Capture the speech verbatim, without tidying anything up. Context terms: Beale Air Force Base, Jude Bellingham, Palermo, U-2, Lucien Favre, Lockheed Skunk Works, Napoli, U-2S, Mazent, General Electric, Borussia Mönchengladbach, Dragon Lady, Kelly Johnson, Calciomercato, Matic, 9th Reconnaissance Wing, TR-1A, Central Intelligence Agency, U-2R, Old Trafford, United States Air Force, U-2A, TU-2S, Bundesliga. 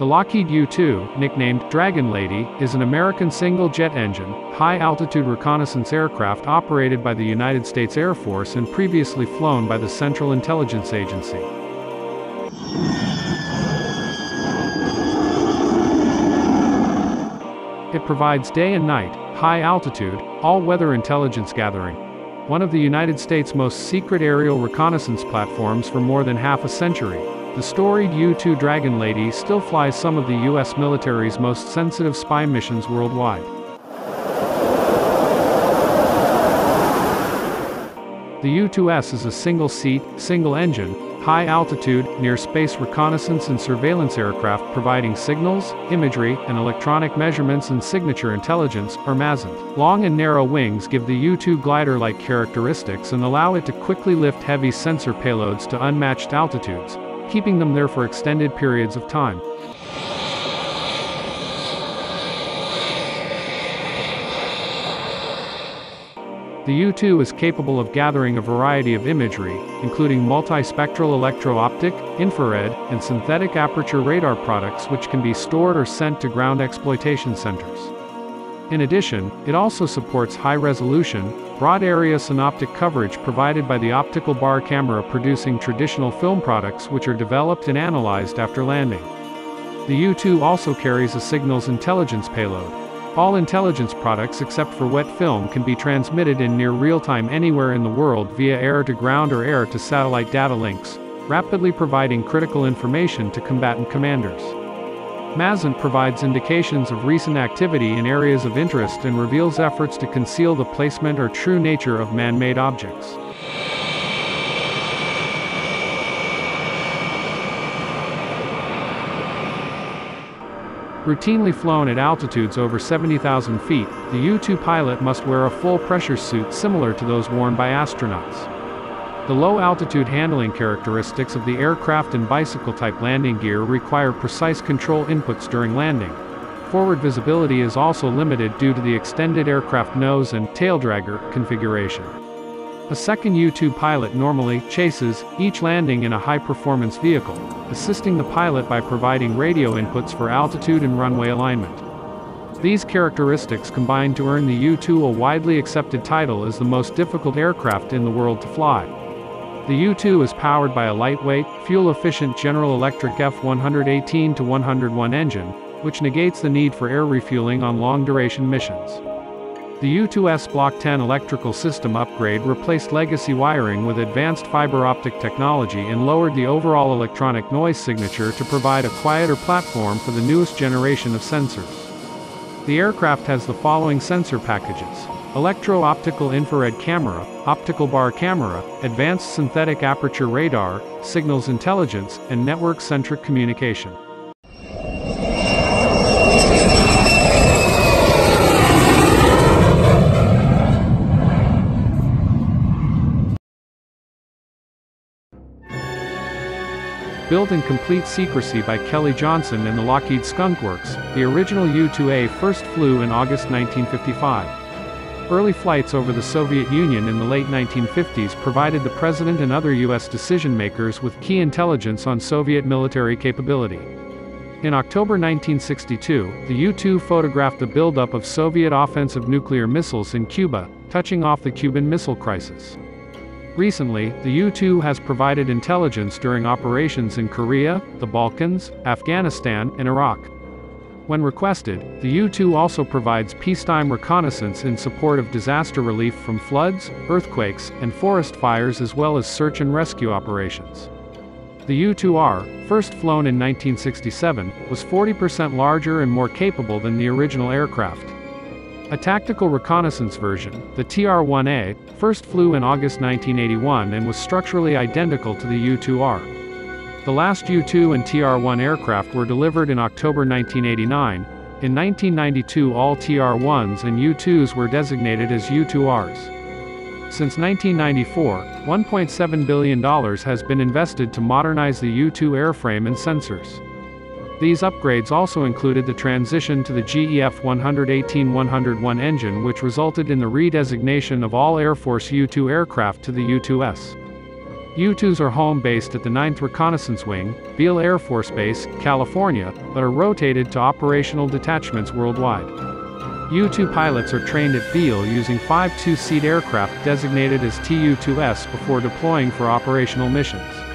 The Lockheed U two, nicknamed Dragon Lady, is an American single-jet engine, high-altitude reconnaissance aircraft operated by the United States Air Force and previously flown by the Central Intelligence Agency. It provides day and night, high-altitude, all-weather intelligence gathering. One of the United States' most secret aerial reconnaissance platforms for more than half a century, the storied U two Dragon Lady still flies some of the U S military's most sensitive spy missions worldwide. The U two S is a single-seat, single-engine, high-altitude, near-space reconnaissance and surveillance aircraft providing signals, imagery, and electronic measurements and signature intelligence, or Mazent. Long and narrow wings give the U two glider-like characteristics and allow it to quickly lift heavy sensor payloads to unmatched altitudes, keeping them there for extended periods of time. The U two is capable of gathering a variety of imagery, including multispectral electro-optic, infrared, and synthetic aperture radar products which can be stored or sent to ground exploitation centers. In addition, it also supports high-resolution, broad-area synoptic coverage provided by the optical bar camera producing traditional film products which are developed and analyzed after landing. The U two also carries a signals intelligence payload. All intelligence products except for wet film can be transmitted in near real-time anywhere in the world via air-to-ground or air-to-satellite data links, rapidly providing critical information to combatant commanders. Mazent provides indications of recent activity in areas of interest and reveals efforts to conceal the placement or true nature of man-made objects. Routinely flown at altitudes over seventy thousand feet, the U two pilot must wear a full pressure suit similar to those worn by astronauts. The low-altitude handling characteristics of the aircraft and bicycle-type landing gear require precise control inputs during landing. Forward visibility is also limited due to the extended aircraft nose and taildragger configuration. A second U two pilot normally chases each landing in a high-performance vehicle, assisting the pilot by providing radio inputs for altitude and runway alignment. These characteristics combine to earn the U two a widely accepted title as the most difficult aircraft in the world to fly. The U two is powered by a lightweight, fuel-efficient General Electric F one eighteen dash one oh one engine, which negates the need for air refueling on long-duration missions. The U two S Block ten electrical system upgrade replaced legacy wiring with advanced fiber optic technology and lowered the overall electronic noise signature to provide a quieter platform for the newest generation of sensors. The aircraft has the following sensor packages: electro-optical infrared camera, optical bar camera, advanced synthetic aperture radar, signals intelligence, and network-centric communication. Built in complete secrecy by Kelly Johnson and the Lockheed Skunk Works, the original U two A first flew in August nineteen fifty-five. Early flights over the Soviet Union in the late nineteen fifties provided the President and other U S decision-makers with key intelligence on Soviet military capability. In October nineteen sixty-two, the U two photographed the buildup of Soviet offensive nuclear missiles in Cuba, touching off the Cuban Missile Crisis. Recently, the U two has provided intelligence during operations in Korea, the Balkans, Afghanistan, and Iraq. When requested, the U two also provides peacetime reconnaissance in support of disaster relief from floods, earthquakes, and forest fires as well as search and rescue operations. The U two R, first flown in nineteen sixty-seven, was forty percent larger and more capable than the original aircraft. A tactical reconnaissance version, the T R one A, first flew in August nineteen eighty-one and was structurally identical to the U two R. The last U two and T R one aircraft were delivered in October nineteen eighty-nine. In nineteen ninety-two, all T R ones and U twos were designated as U two Rs. Since nineteen ninety-four, one point seven billion dollars has been invested to modernize the U two airframe and sensors. These upgrades also included the transition to the G E F one eighteen dash one oh one engine, which resulted in the redesignation of all Air Force U two aircraft to the U two S. U twos are home-based at the ninth Reconnaissance Wing, Beale Air Force Base, California, but are rotated to operational detachments worldwide. U two pilots are trained at Beale using five two-seat aircraft designated as T U two S before deploying for operational missions.